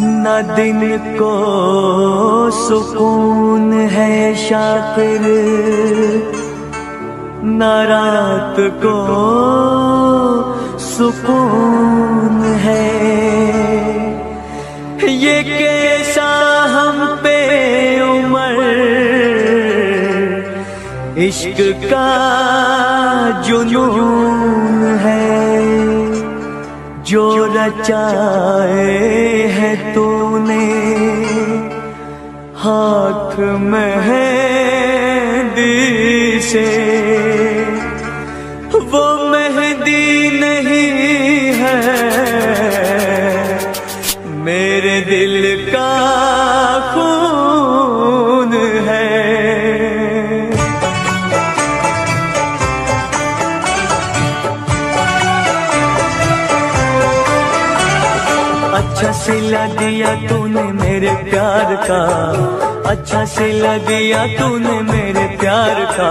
न दिन को सुकून है शाकिर, न रात को सुकून है। ये कैसा हम पे उम्र इश्क का जुनून है। जो रचाए है तूने हाथ मेहंदी से, वो मेहंदी नहीं है, मेरे दिल का खून है। अच्छा सिला दिया तूने मेरे प्यार का, अच्छा सिला दिया तूने मेरे प्यार का,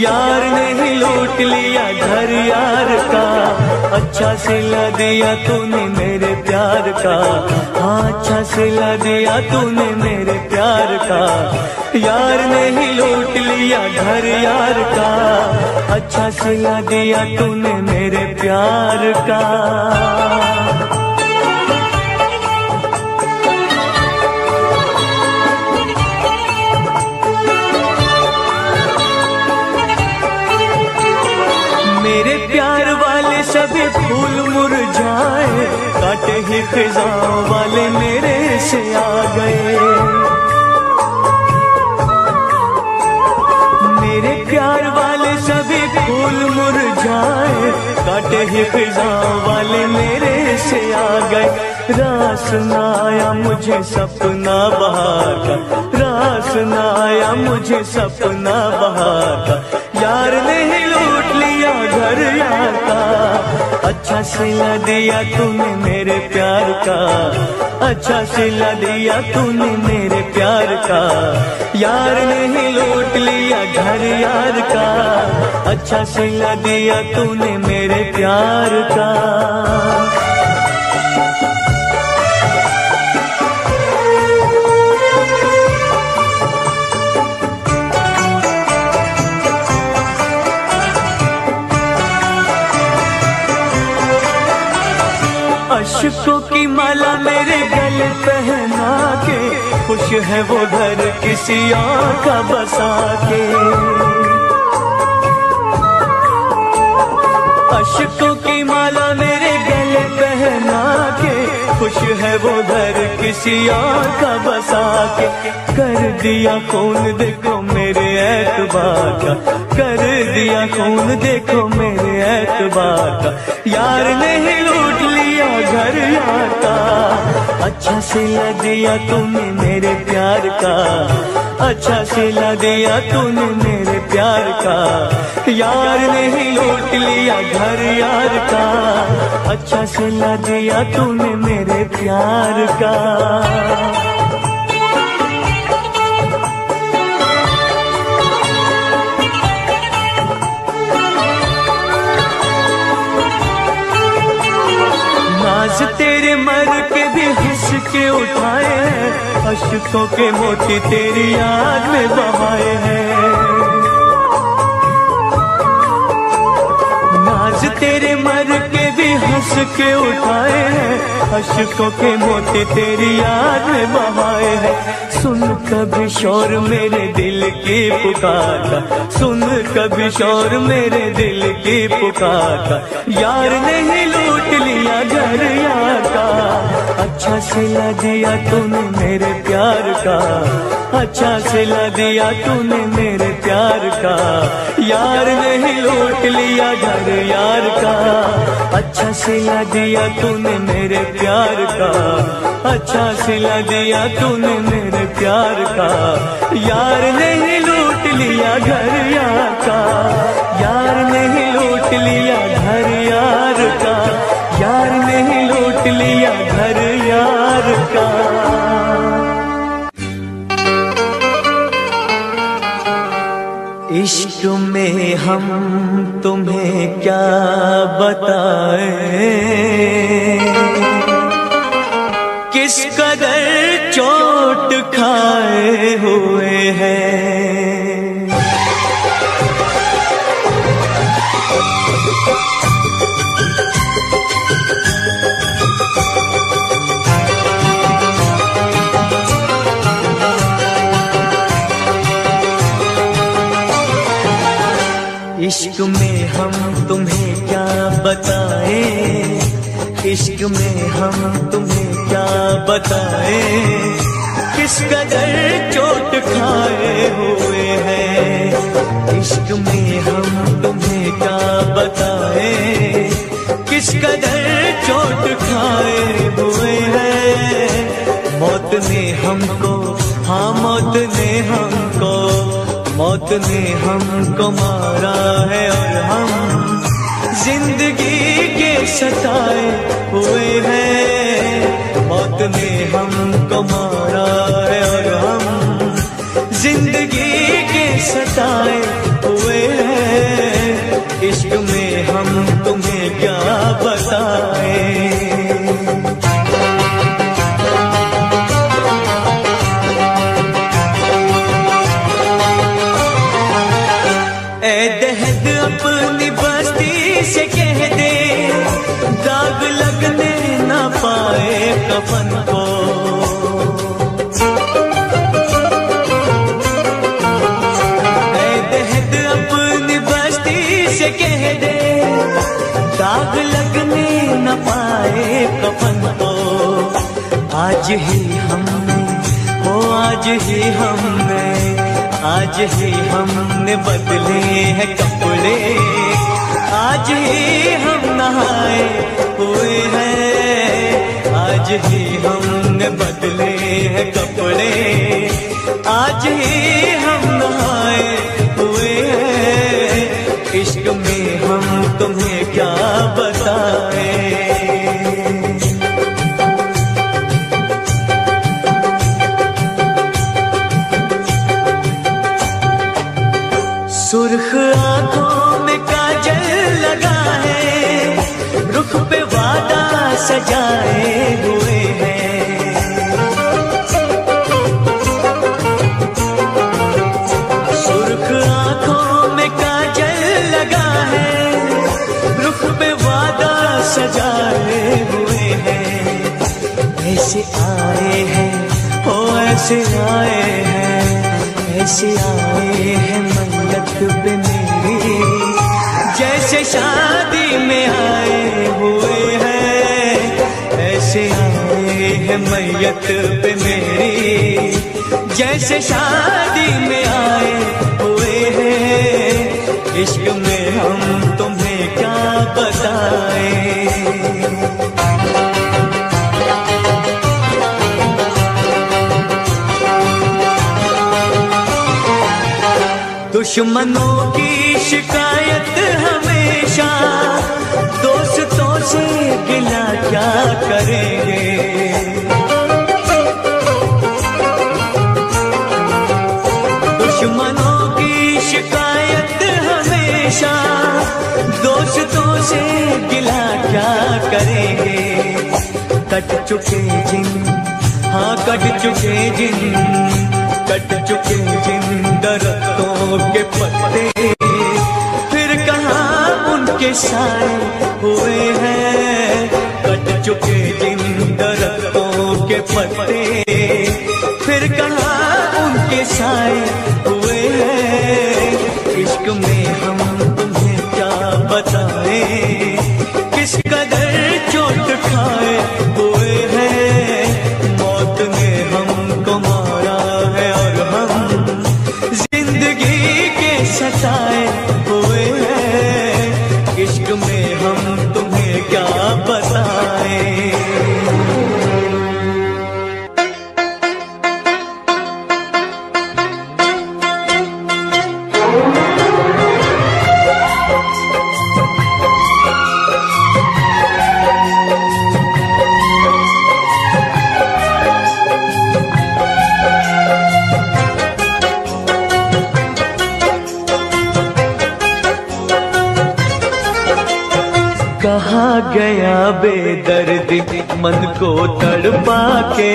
यार नहीं लूट लिया घर यार का। अच्छा सिला दिया तूने मेरे प्यार का, हाँ अच्छा सिला दिया तूने मेरे प्यार का, यार नहीं लूट लिया घर यार का। अच्छा सिला दिया तूने मेरे प्यार का। सभी फूल मुरझाए, काटे ही खिजाओं वाले मेरे से आ गए। मेरे प्यार वाले सभी फूल मुरझाए, काटे ही खिजाओं वाले मेरे से आ गए। रास ना आया मुझे सपना बहार का, रास ना आया मुझे सपना बहार का, यार नहीं लूट लिया घर यार का। अच्छा सिला दिया तूने मेरे प्यार का, अच्छा सिला दिया तूने मेरे प्यार का, यार नहीं लूट लिया घर यार का। अच्छा सिला दिया तूने मेरे प्यार का। अशकों की माला मेरे गले पहना के, खुश है वो घर किसी और का बसा के। अशकों की माला मेरे गले पहना के, खुश है वो घर किसी और का बसा के। कर दिया खून देखो मेरे ऐतबार का, कर दिया खून देखो मेरे ऐतबार का, यार नहीं लूट घर यार का। अच्छा सिला दिया तूने मेरे प्यार का, अच्छा सिला दिया तूने मेरे प्यार का, यार नहीं लूट लिया घर यार का। अच्छा सिला दिया तूने मेरे प्यार का। तेरे मर के भी हंस के उठाए हैं, अशकों के मोती तेरी याद में बहाए हैं। नाज तेरे मर के भी हंस के उठाए हैं, अशकों के मोती तेरी याद में बहाए हैं। सुन कभी शोर मेरे दिल की पुकार का, सुन कभी शोर मेरे दिल की पुकार का, यार नहीं लूट लिया घर यार का। अच्छा सिला दिया तूने मेरे प्यार का, अच्छा सिला दिया तूने मेरे प्यार का, यार नहीं लूट लिया घर यार का। अच्छा सिला दिया तूने मेरे प्यार का, अच्छा सिला दिया तूने मेरे प्यार का, यार नहीं लूट लिया घर यार का, यार नहीं लूट लिया घर यार का, यार नहीं लूट लिया घर यार का। इश्क में हम तुम्हें क्या बताएं, किस कदर चोट खाए हुए हैं। इश्क में हम तुम्हें क्या बताएं, इश्क में हम तुम्हें क्या बताएं, किस कदर चोट खाए हुए हैं। इश्क में हम तुम्हें क्या बताएं, किस कदर चोट खाए हुए हैं। मौत ने हमको, हाँ मौत ने हमको, मौत ने हमको मारा है और हम जिंदगी के सताए हुए हैं। मौत ने हमको मारा है और हम जिंदगी के सताए हुए हैं। इश्क में हम तुम्हें क्या बताएं। से कह दे दाग लगने न पाए कफन को, दहद अपनी बस्ती से कह दे दाग लगने न पाए कफन को। आज ही हमने, ओ आज ही हमने, आज ही हमने बदले हैं कपड़े, आज ही हम नहाए हुए हैं, आज ही हमने बदले हैं कपड़े, आज ही हम नहाए हुए हैं। इश्क में हम तुम्हें क्या बताएं। सुर्ख आंखों में काजल लगा है, रुख पे वादा सजाए हुए हैं। सुर्ख आंखों में काजल लगा है, रुख पे वादा सजाए हुए हैं। ऐसे आए हैं, ओ ऐसे आए हैं, ऐसे आए हैं मंगत पे मेरी, जैसे शादी में आए हुए हैं। ऐसे आए हैं मैयत पे मेरी, जैसे शादी में आए हुए हैं। इश्क में हम तुम्हें क्या बताएं। दुश्मनों की शिकायत हमेशा, दोस्तों से गिला क्या करेंगे। दुश्मनों की शिकायत हमेशा, दोस्तों से गिला क्या करेंगे। कट चुके जिन, हाँ कट चुके जिन, कट चुके जिन दरख्तों के पत्ते, फिर कहाँ उनके साए हुए हैं। कट चुके जिन दरख्तों के पत्ते, फिर कहाँ उनके साए हुए हैं। इश्क में हम तुम्हें क्या बताएं, किस कदर चोट खाए हुए हैं। मौत ने हमको मारा है और हम जिंदगी के सताए हुए हैं। इश्क में हम तुम्हें क्या बताएं। गया बेदर्दी मन को तड़पा के,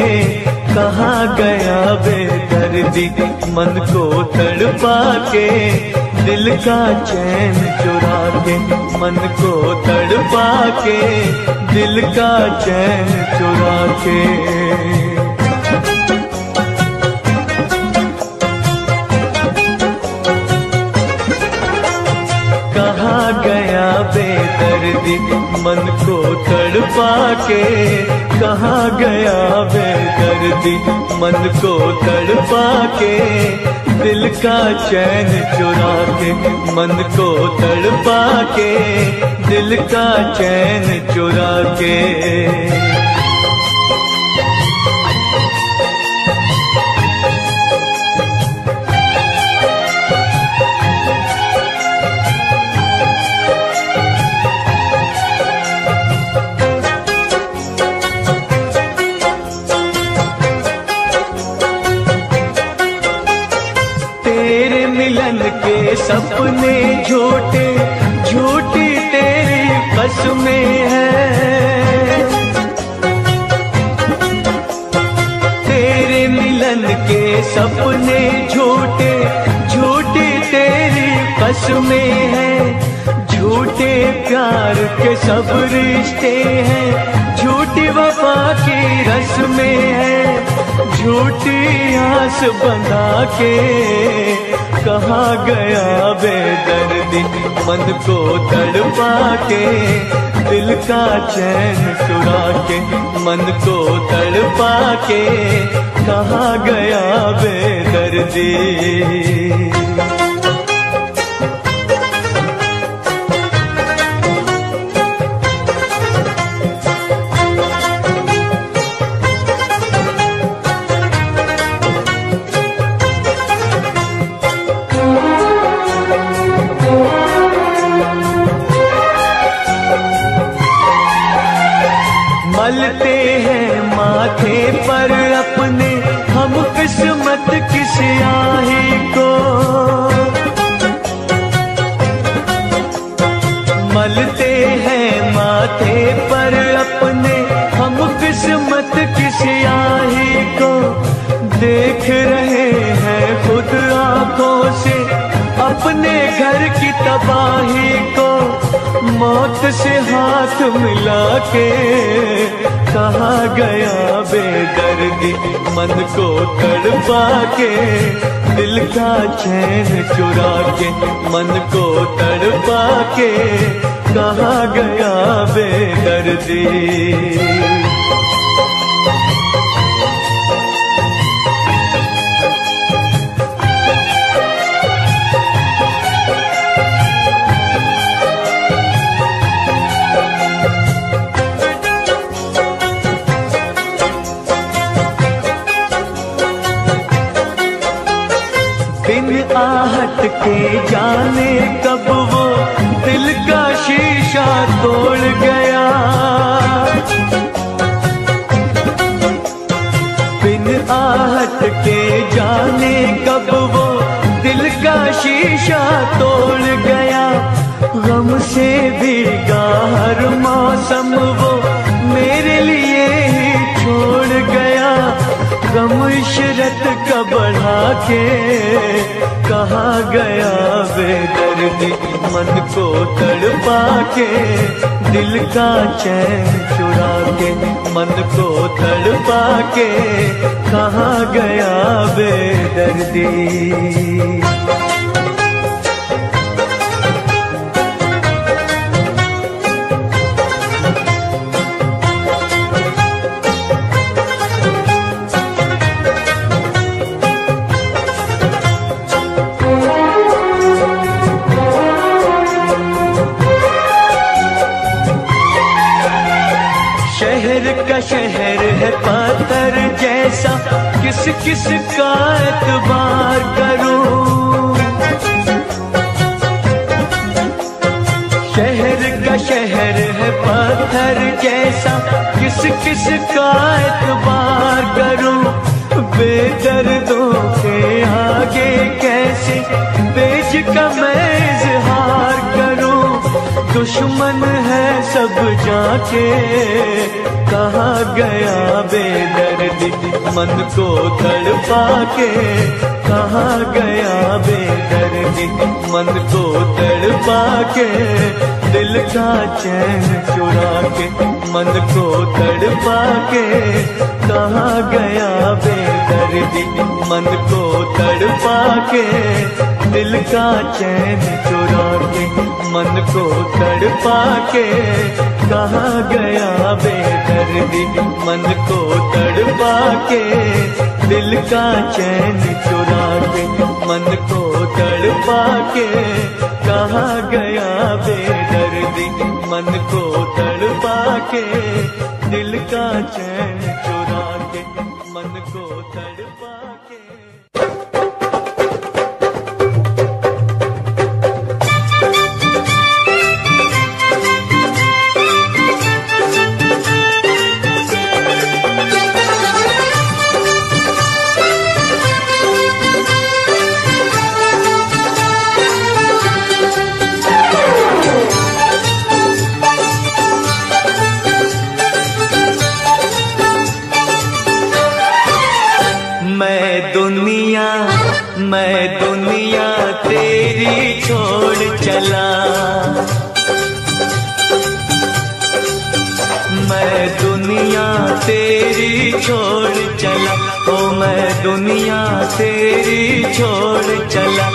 कहाँ गया बेदर्दी मन को तड़पा के, दिल का चैन चुरा के मन को तड़पा के, दिल का चैन चुरा के। बेदर्दी मन को तड़पा के, कहाँ गया बेदर्दी मन को तड़पा के, दिल का चैन चुरा के मन को तड़पा के, दिल का चैन चुरा के। सपने झूठे झूठी तेरी कसमें है, तेरे मिलन के सपने झूठे झूठी तेरी कसमें है, झूठे प्यार के सब रिश्ते हैं, झूठी वफा की रस्में हैं, झूठी आस बंधा के, कहाँ गया बेदर्दी मन को तड़पा के, दिल का चैन चुरा के मन को तड़पा के, कहाँ गया बेदर्दी। मलते हैं माथे पर अपने हम किस्मत की स्याही को, मलते हैं माथे पर अपने हम किस्मत की स्याही को, देख रहे हैं खुद आंखों से अपने घर की तबाही को, मौत से हाथ मिला के, कहाँ गया बेदर्दी मन को तड़पा के, दिल का चैन चुरा के मन को तड़पा के, कहाँ गया बेदर्दी। आहट के जाने कब वो दिल का शीशा तोड़ गया, बिन आहट के जाने कब वो दिल का शीशा तोड़ गया, गम से भीगा हर मौसम वो मेरे लिए ही छोड़ गया, गम इशरत का बढ़ा के, कहाँ गया बेदर्दी मन को तड़पा के, दिल का चैन चुरा के मन को तड़पा के, कहाँ गया बेदर्दी। शहर है पत्थर जैसा किस किस का एतबार करूं, शहर है पत्थर जैसा किस किस का एतबार करूं, बेदर्दों के आगे कैसे बेच का मैं इजहार करूं, दुश्मन है सब जब जाके कहा गया बेदर्दी मन को तड़पा के, कहा गया बेदर्दी मन को तड़पा के, दिल का चैन चुरा के मन को तड़पा के, कहा गया बेदर्दी मन को तड़पा के, दिल का चैन चुरा के मन को तड़पा के, कहा गया बेदर्दी मन को तड़पा के, दिल का चैन चुरा के मन को तड़पा के, कहा गया बेदर्दी मन को तड़पा के, दिल का चैन चुरा के मन को तड़पा के। मैं दुनिया तेरी छोड़ चला, मैं दुनिया तेरी छोड़ चला, ओ मैं दुनिया तेरी छोड़ चला,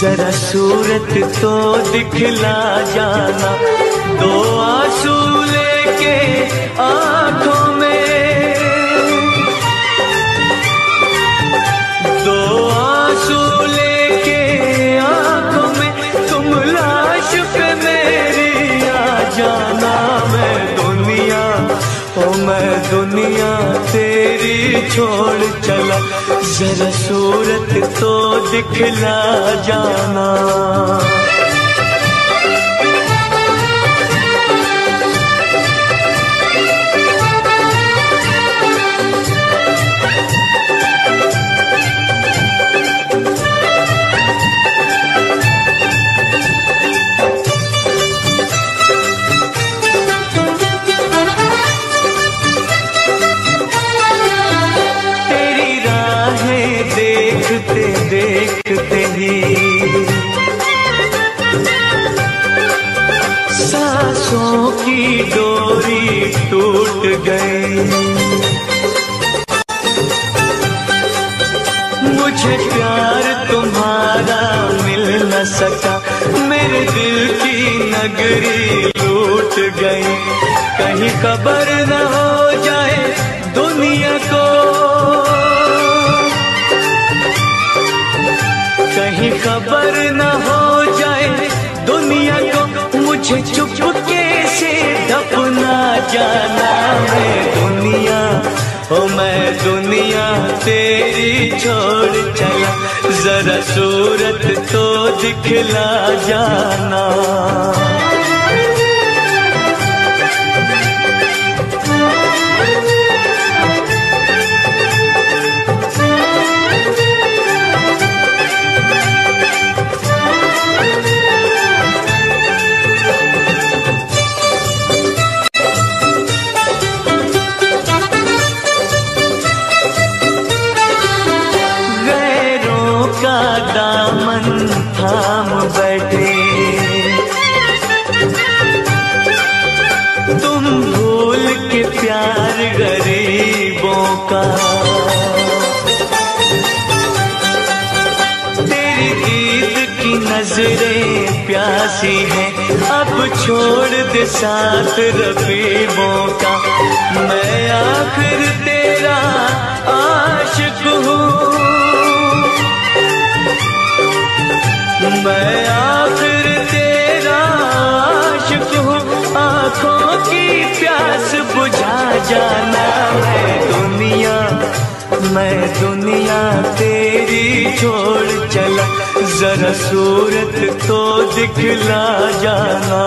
जरा सूरत तो दिखला जाना, दो आंसू लेके आंखों में, दो आंसू लेके आंखों में, तुम लाश पे मेरी आ जाना। मैं दुनिया, ओ मैं दुनिया तेरी छोड़ चला, जरा सूरत तो दिखला जाना। सांसों की डोरी टूट गई, मुझे प्यार तुम्हारा मिल न सका, मेरे दिल की नगरी लूट गई, कहीं खबर न हो जाए दुनिया को, कहीं खबर न हो जाए दुनिया को, मुझे चुपके से दफना जाना। मैं दुनिया, ओ मैं दुनिया तेरी छोड़ चला, जरा सूरत तो दिखला जाना। नजरें प्यासी हैं अब छोड़ दे साथ रबीबों का, मैं आखिर तेरा आशिक हूँ, मैं आखिर तेरा आशिक हूँ, आँखों की प्यास बुझा जाना। मैं दुनिया तेरी छोड़ चला, जरा सूरत तो दिखला जाना।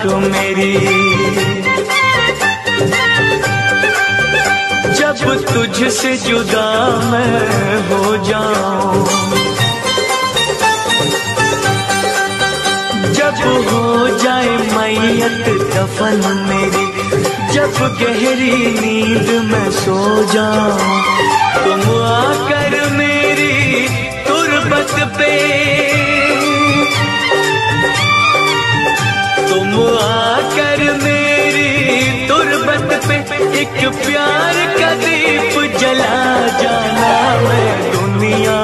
आँख मेरी, जब तुझसे जुदा मैं हो जाऊं, जब हो जाए मैयत दफन मेरी, जब गहरी नींद मैं सो जाऊं, तुम आकर मेरी तुरबत पे, तुम आकर मेरी तुरबत पे एक प्यार का दीप जला जाना। मैं दुनिया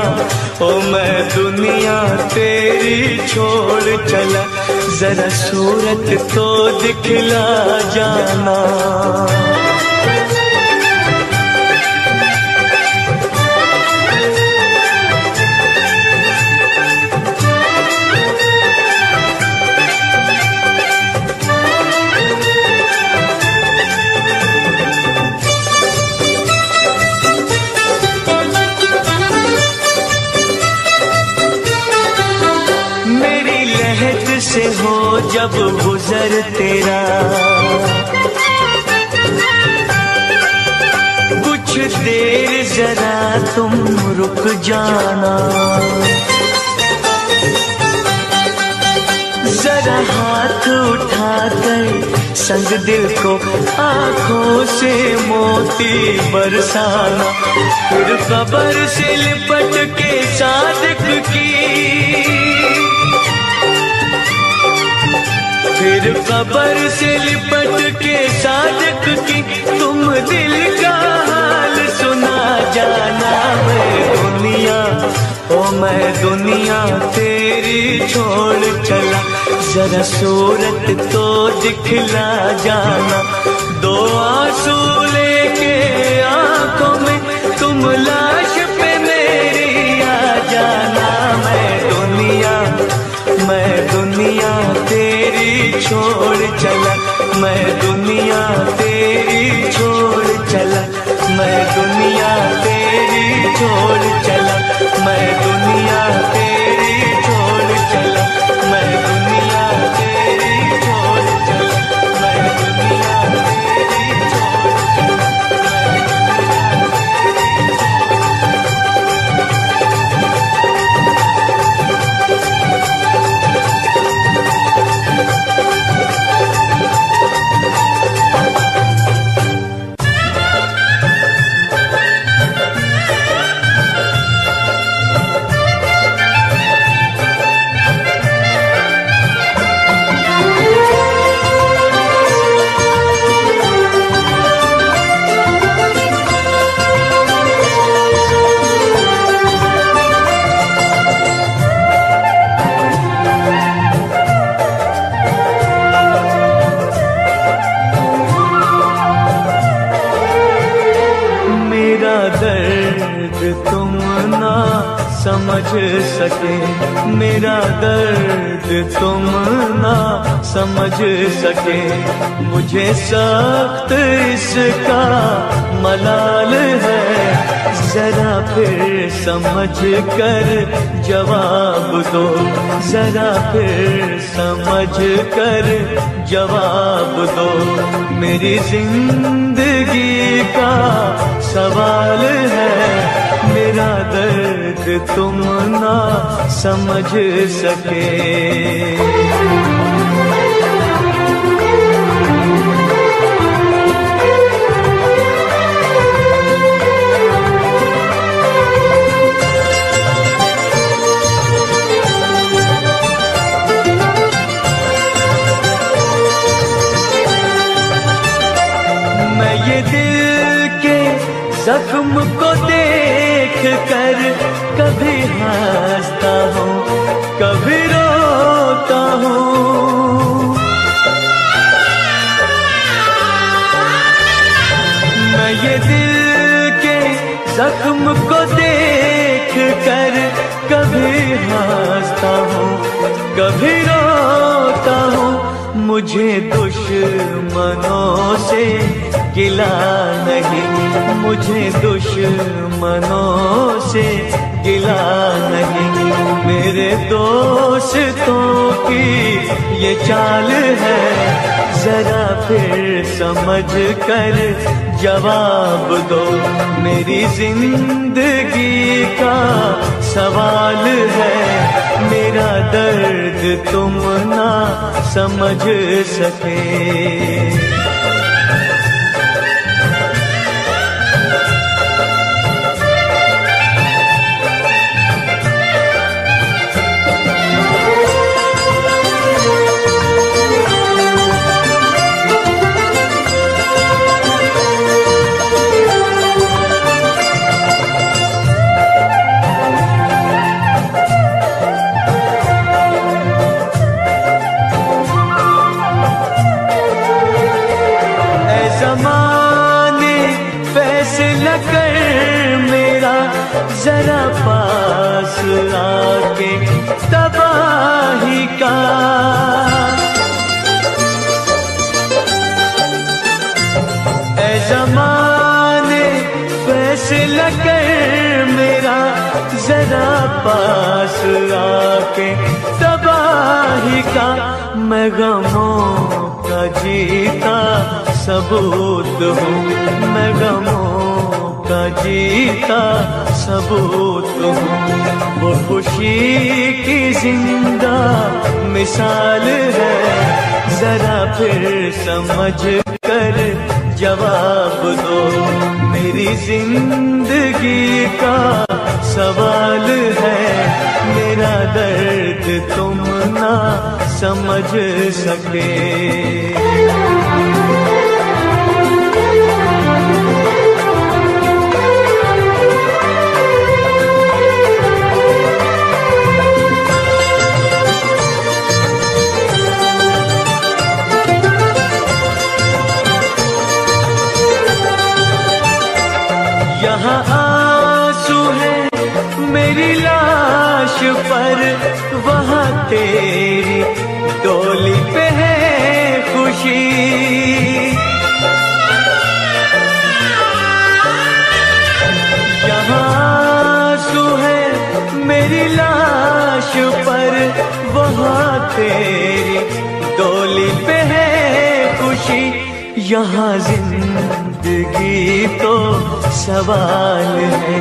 ओ मैं दुनिया तेरी छोड़ चला, जरा सूरत तो दिखला जाना। जब गुजर तेरा कुछ देर जरा तुम रुक जाना, जरा हाथ उठाकर संग दिल को आँखों से मोती बरसाना, फिर खबर से लिपट के सादिक की, फिर कबर से लिपट के सादिक की, तुम दिल का हाल सुना जाना। मैं दुनिया तेरी छोड़ चला, जरा सूरत तो दिखला जाना। दो आंसू लेके आंखों में तुम लाश पे मेरी आ जाना। मैं दुनिया तेरी छोड़ चला, मैं दुनिया तेरी छोड़ चला, मैं दुनिया तेरी छोड़ चला, मैं दुनिया तेरी छोड़ चला, मैं दुनिया तेरी छोड़ चला, मैं दुनिया तेरी छोड़ चला। मेरा दर्द तुम ना समझ सके, मुझे सख्त इसका मलाल है, जरा फिर समझ कर जवाब दो, जरा फिर समझ कर जवाब दो। मेरी जिंदगी का सवाल है, मेरा दर्द तुम ना समझ सके। जख्म को देख कर कभी हंसता हूँ, कभी रोता हूँ। मैं ये दिल के जख्म को देख कर कभी हंसता हूँ, कभी रोता हूँ। मुझे दुश्मनों से गिला नहीं, मुझे दुश्मनों से गिला नहीं। मेरे मेरे दोस्तों की ये चाल है, जरा फिर समझ कर जवाब दो। मेरी जिंदगी का सवाल है, मेरा दर्द तुम ना समझ सके। जरा पास आके तबाही का ऐ ज़माने फैसला कर मेरा, जरा पास आके तबाही का। मैं गमों का जीता सबूत हूँ, मैं गमों का जीता सबूत हूँ। वो खुशी की जिंदा मिसाल है, जरा फिर समझ कर जवाब दो। मेरी जिंदगी का सवाल है, मेरा दर्द तुम ना समझ सके। आंसू है मेरी लाश पर, वहाँ तेरी डोली पे है खुशी। यहाँ आंसू है मेरी लाश पर, वहाँ तेरी डोली पे है खुशी। यहाँ जिंदगी तो सवाल है,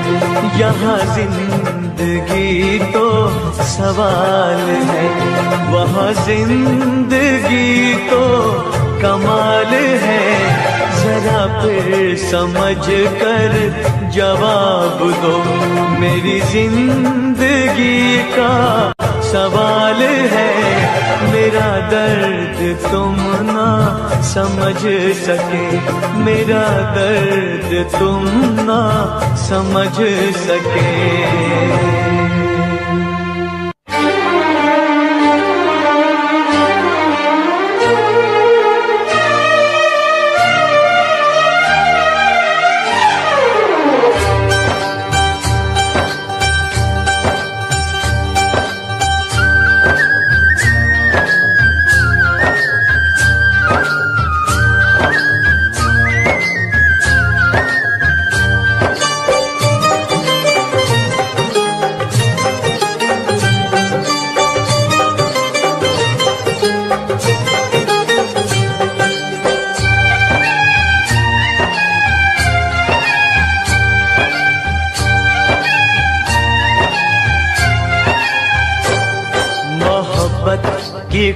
यहाँ जिंदगी तो सवाल है, वहाँ जिंदगी तो कमाल है। जरा फिर समझ कर जवाब दो। मेरी जिंदगी का सवाल है, मेरा दर्द तुम ना समझ सके, मेरा दर्द तुम ना समझ सके।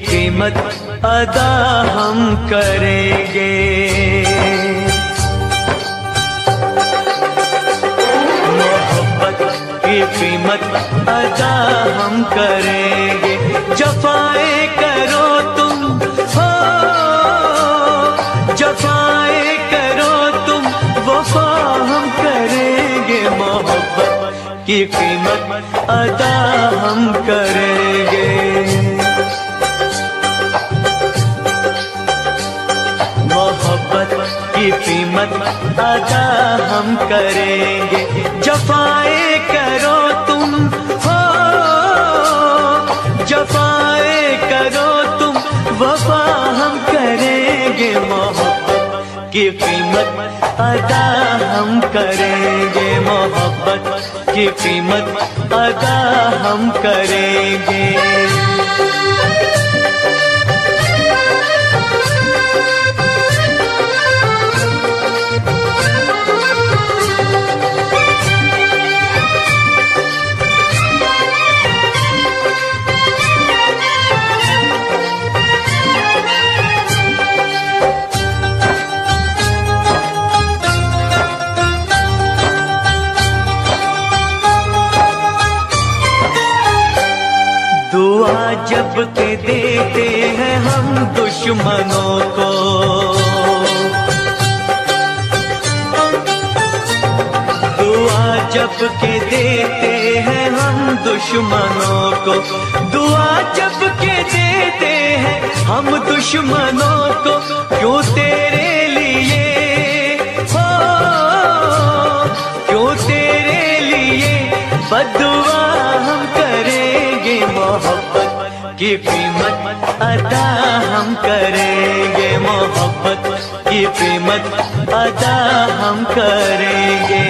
कीमत अदा हम करेंगे, मोहब्बत की कीमत अदा हम करेंगे। जफाए करो तुम हो, जफाए करो तुम, वफा हम करेंगे। मोहब्बत की कीमत अदा हम करेंगे, की कीमत अदा हम करेंगे। जफाए करो तुम हो, जफाए करो तुम, वफा हम करेंगे। मोहब्बत की कीमत अदा हम करेंगे, मोहब्बत की कीमत अदा हम करेंगे। जब के देते हैं हम दुश्मनों को, दुआ जब के देते हैं हम दुश्मनों को, दुआ जब के देते हैं हम दुश्मनों को, क्यों तेरे लिए हो, क्यों तेरे लिए बदुआ हम करेंगे। मोहब्बत की कीमत अदा हम करेंगे, मोहब्बत की कीमत अदा हम करेंगे।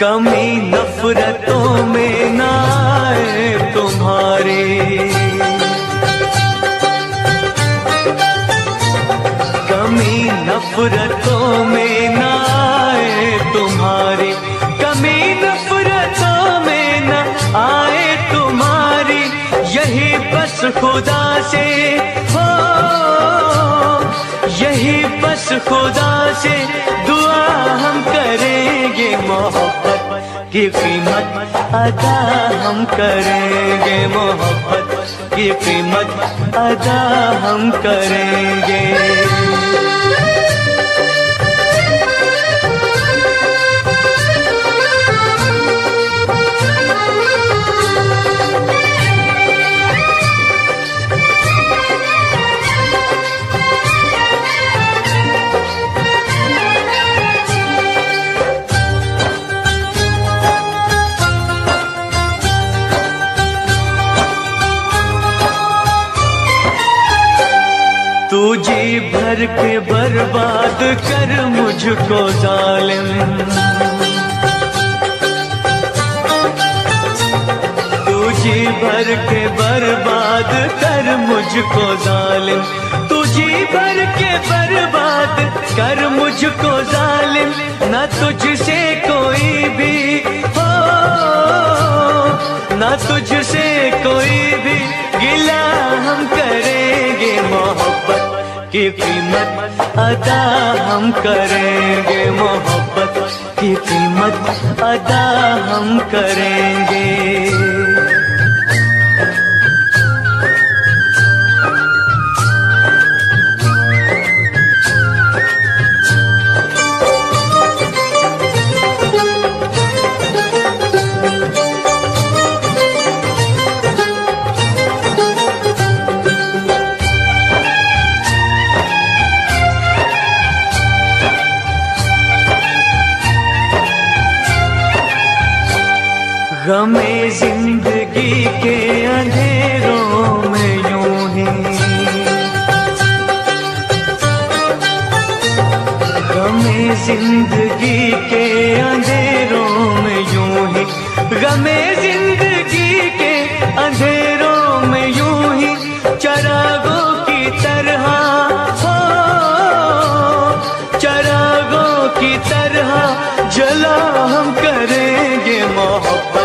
कमी नफरतों में ना आए तुम्हारे, कमी नफरतों में ना आए तुम्हारे, कमी नफरतों में ना आए तुम्हारी, यही बस खुदा से हो, यही बस खुदा से दुआ हम करेंगे। मोहब्बत की कीमत अदा हम करेंगे, मोहब्बत की कीमत अदा हम करेंगे। तू जी भर के बर्बाद कर मुझको जालिम, तू जी भर के बर्बाद कर मुझको जालिम, तू जी भर के बर्बाद कर मुझको जालिम, ना तुझसे कोई भी हो, ना तुझसे कोई भी गिला हम करेंगे। मोहब्बत की कीमत अदा हम करेंगे, मोहब्बत की कीमत अदा हम करेंगे। गमे जिंदगी के अंधेरों में यूं ही, गमे जिंदगी के अंधेरों में यूं ही, गमे जिंदगी के अंधेरों में यूं ही चरागों की तरह हो, चरागों की तरह जला हम करेंगे। मोहब्बत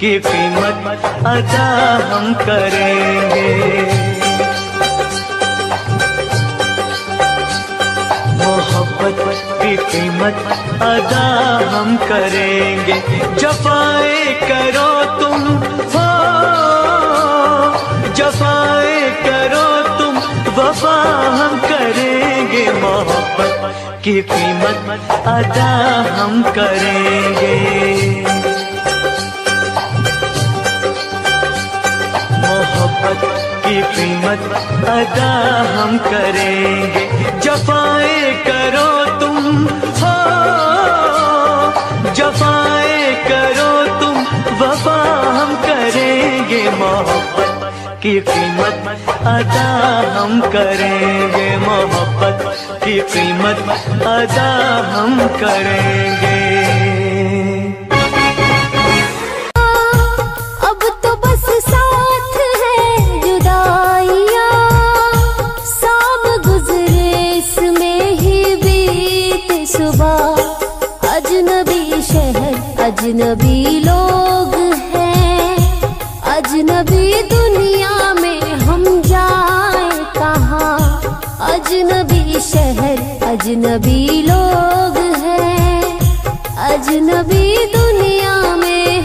की कीमत अदा हम करेंगे, मोहब्बत की कीमत अदा हम करेंगे। जफाए करो तुम हो, जफाए करो तुम वफा हम करेंगे। मोहब्बत की कीमत अदा हम करेंगे। की कीमत अदा हम करेंगे। जफाएं करो तुम हो, जफाएं करो तुम वफा हम करेंगे। मोहब्बत की कीमत अदा हम करेंगे, मोहब्बत की कीमत अदा हम करेंगे। अजनबी लोग हैं, अजनबी दुनिया में हम जाए कहाँ। अजनबी शहर, अजनबी लोग हैं, अजनबी दुनिया में हम जाए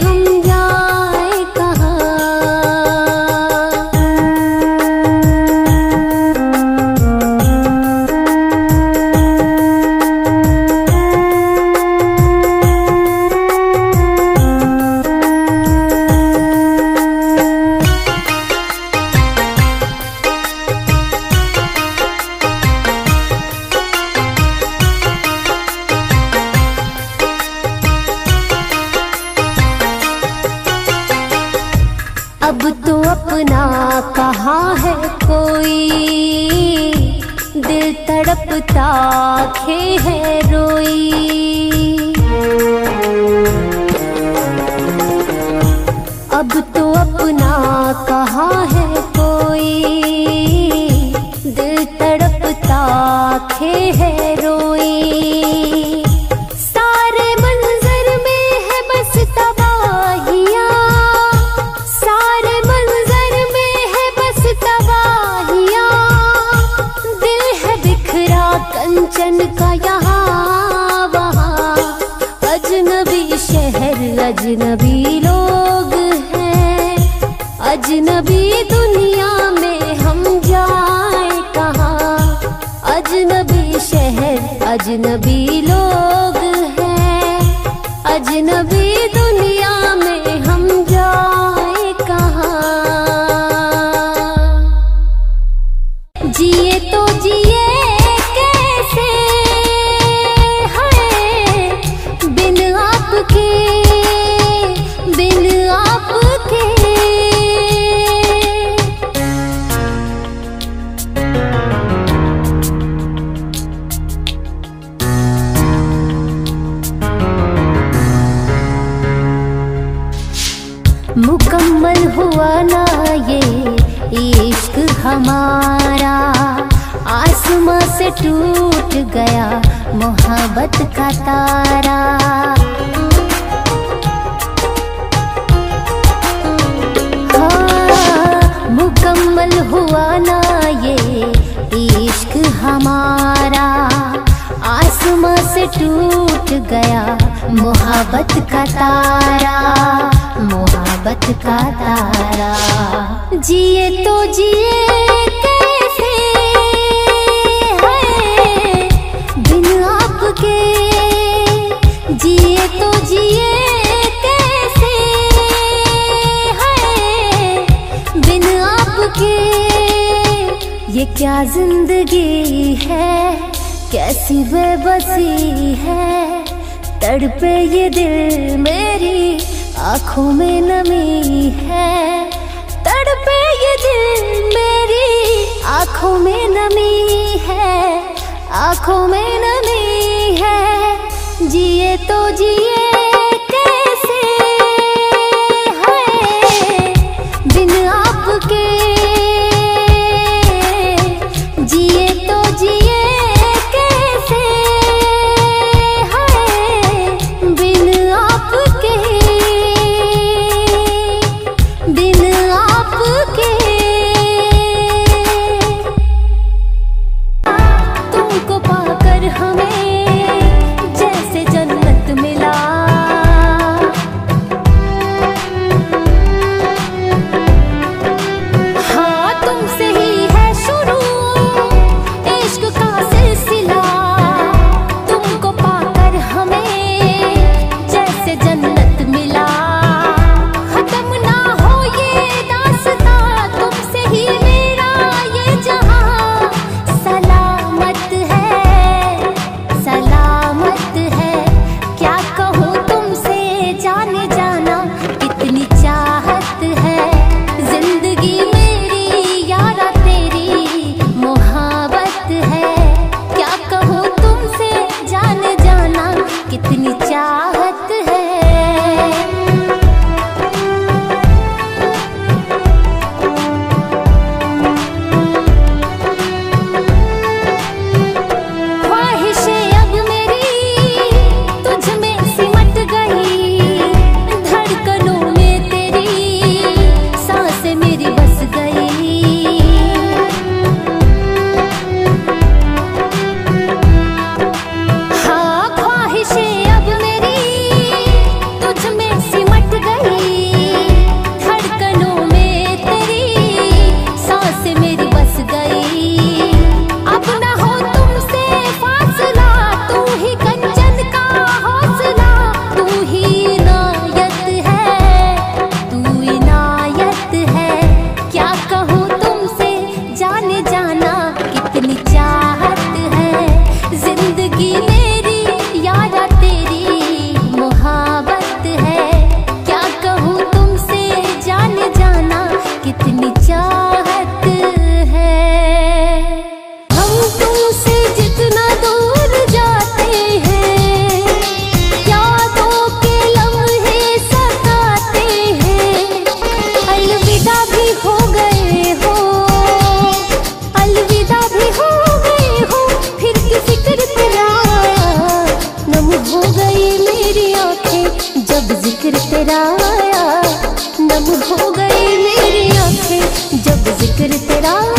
तुमको पाकर हमें जैसे जन्नत मिला। सब हो गई मेरी आंखें जब जिक्र तेरा आया।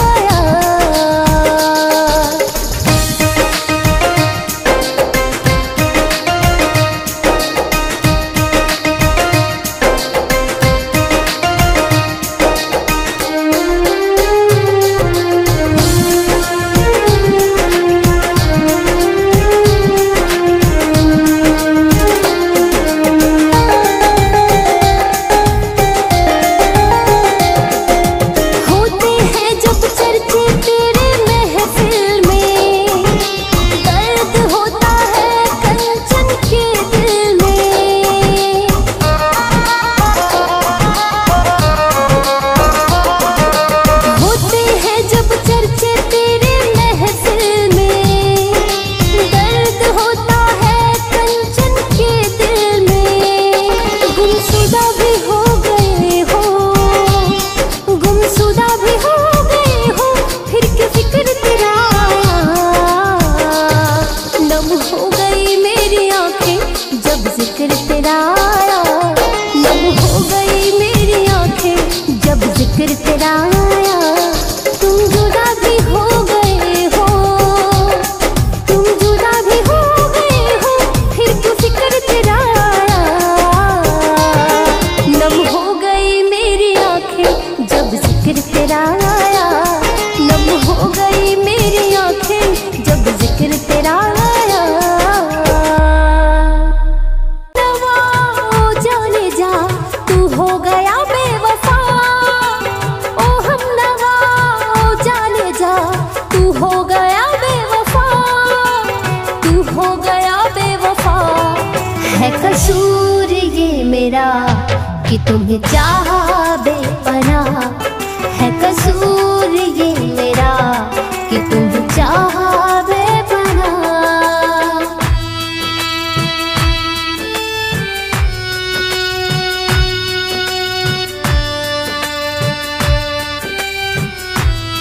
कसूर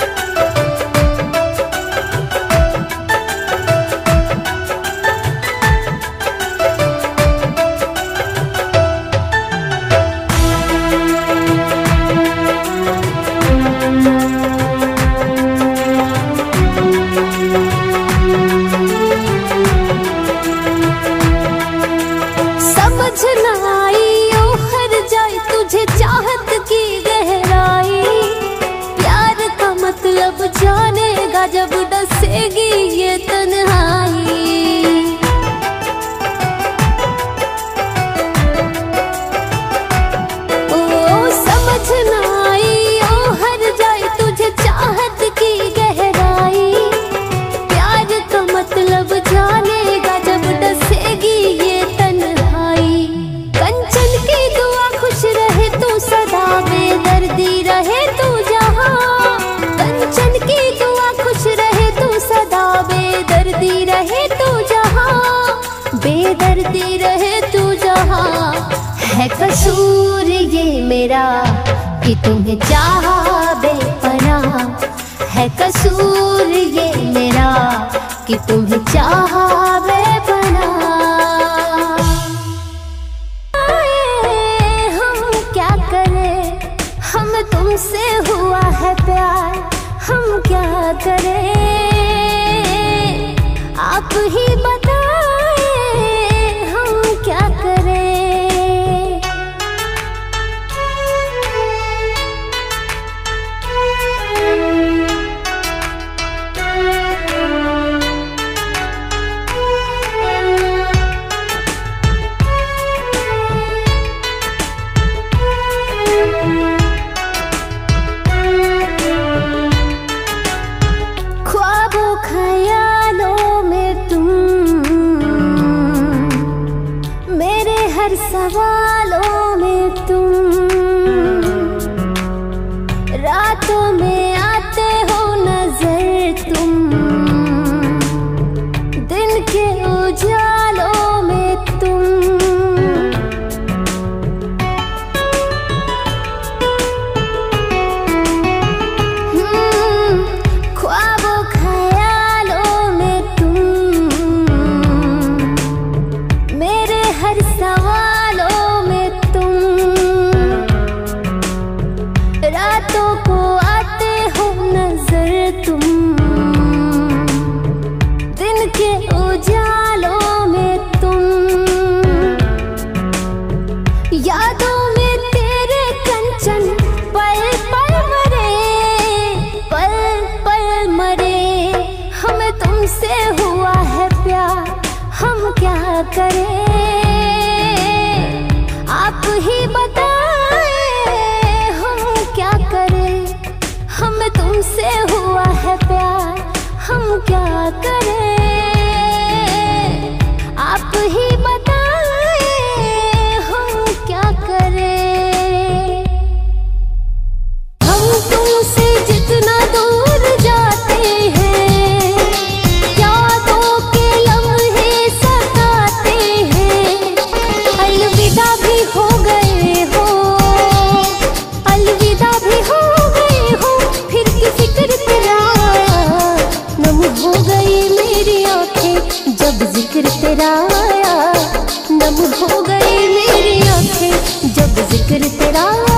ये मेरा कि तुम्हें चाहा बेपनाह है, कसूर ये मेरा कि तुम्हें चाहा कसूर ये मेरा कि तुम्हें चाहा बेपनाह है, कसूर ये मेरा कि तुम्हें चाहा बेपनाह। हम क्या करें, हम तुमसे हुआ है प्यार, हम क्या करें आप ही बताएं, हम क्या करें। सवालों में तुम रातों में आते हो नजर, तुम दिन के उजालों में तुम। ख्वाबों ख्यालों में तुम सवालों में तुम रातों को आते हो नजर, तुम दिन के उजालों में तुम यादों में तेरे कंचन पल पल मरे, पल पल मरे। हमें तुमसे हुआ है प्यार, हम क्या करें, आप ही बताएं हम क्या करें। हमें तुमसे हुआ है प्यार, हम क्या करें, आप ही बताएं हम क्या करें। हम तुमसे जितना दूर जाते हैं, जब जिक्र तेरा आया नम हो गई मेरी आंखें, जब जिक्र तेरा आया।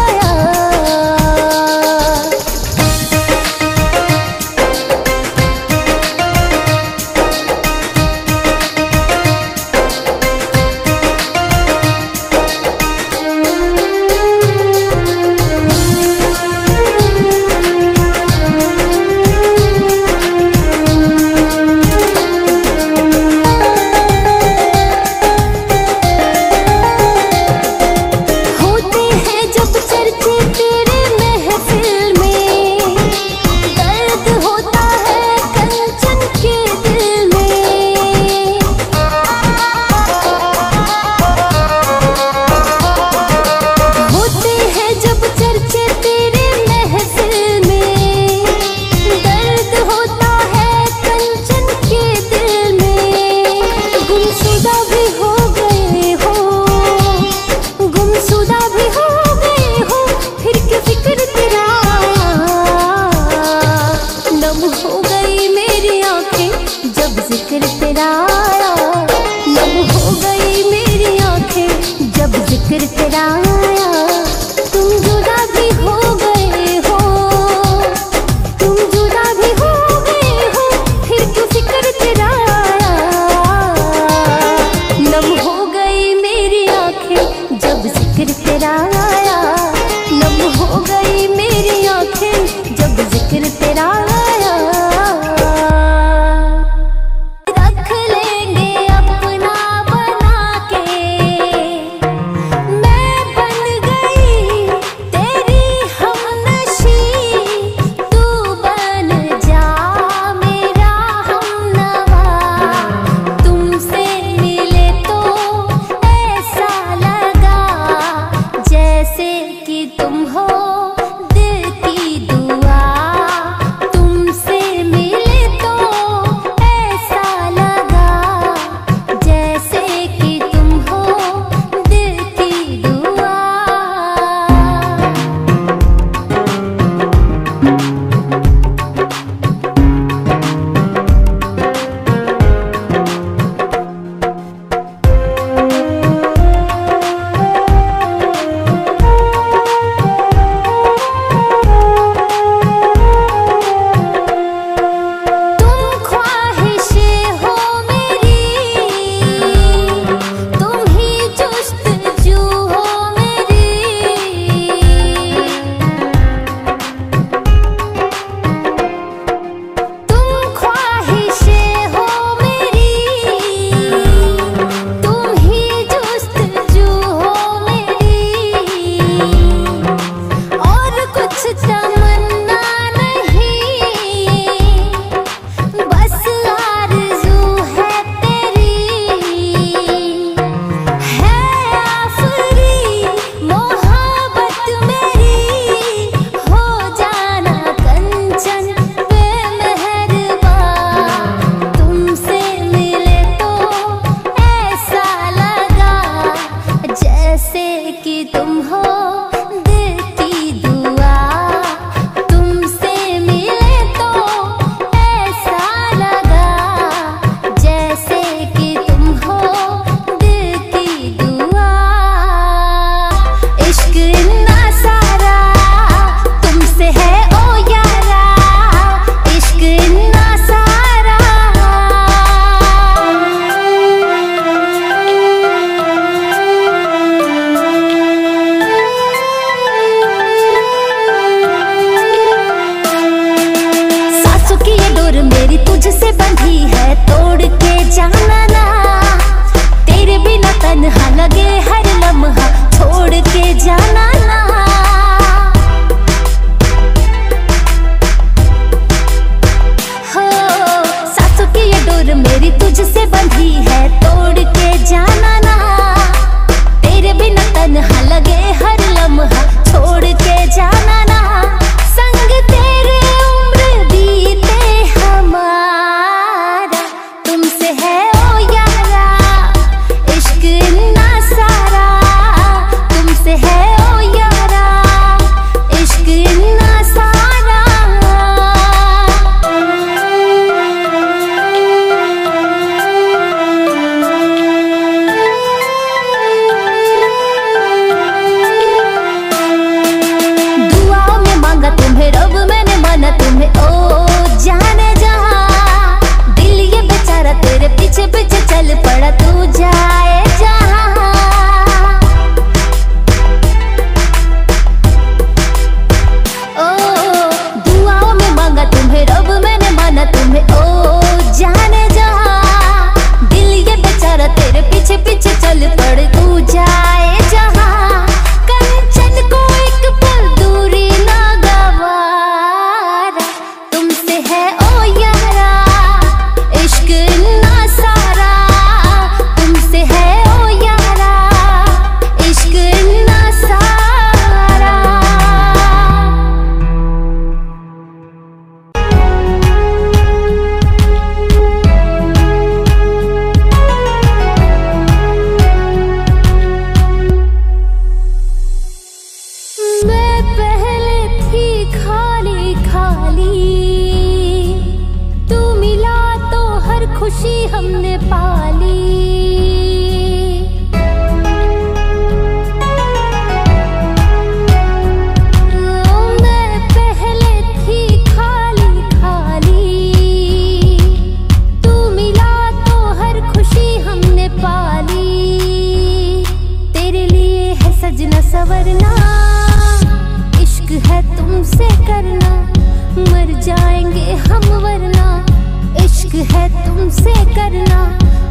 वरना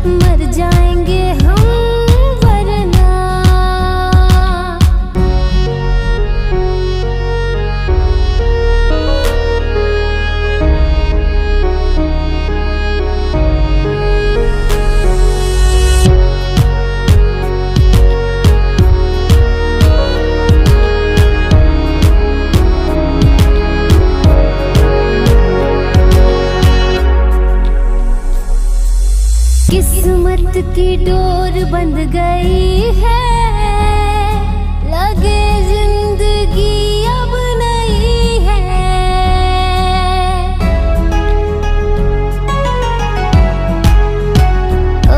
मर जाएंगे हम वरना। किस्मत की डोर बंद गई है, लगे जिंदगी अब नहीं है।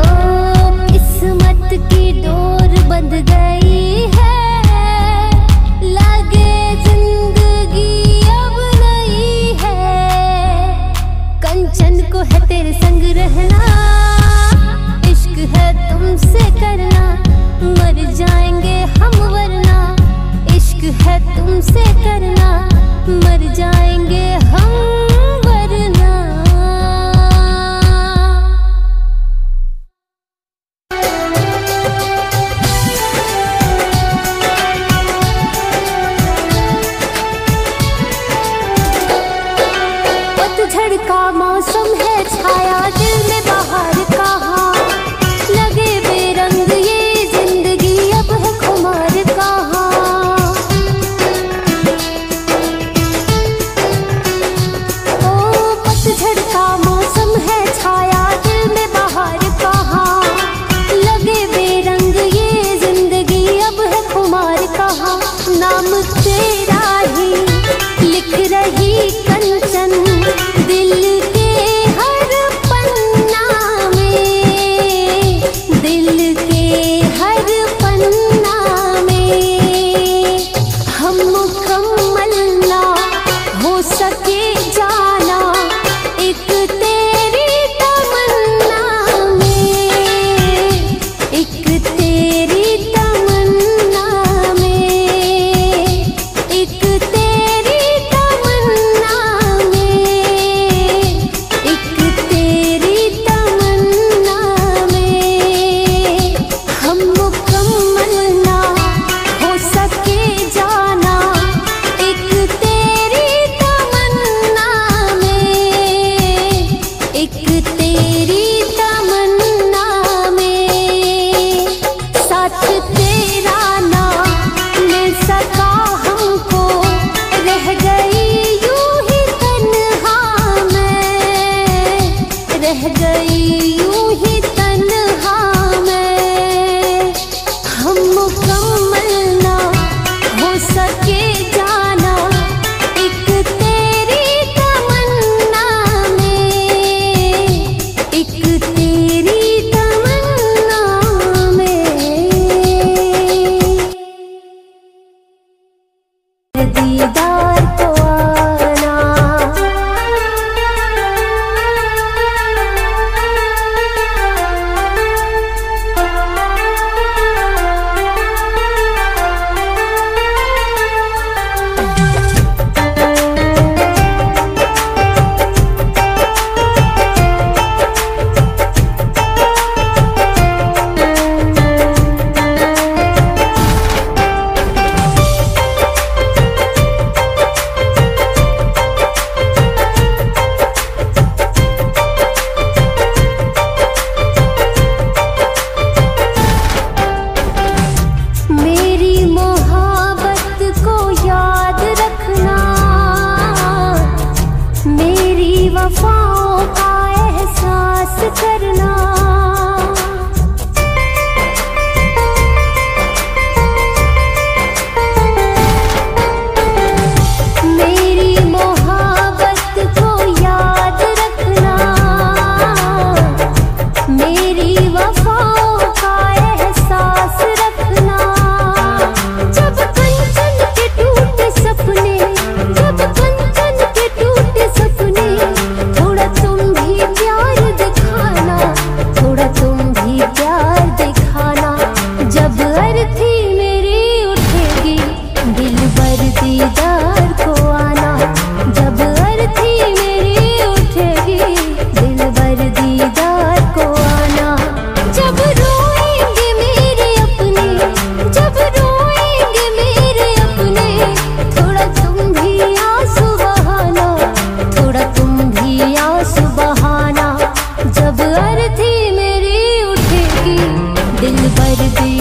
ओ किस्मत की डोर बंद गई है, लगे जिंदगी अब नहीं है। कंचन को है तेरे संग रहना, तुमसे करना, मर जाएंगे हम वरना। इश्क है तुमसे करना, मर जाएंगे हम वरना। पतझड़ का मौसम है, छाया दिल में बाहर कहाँ पर दे।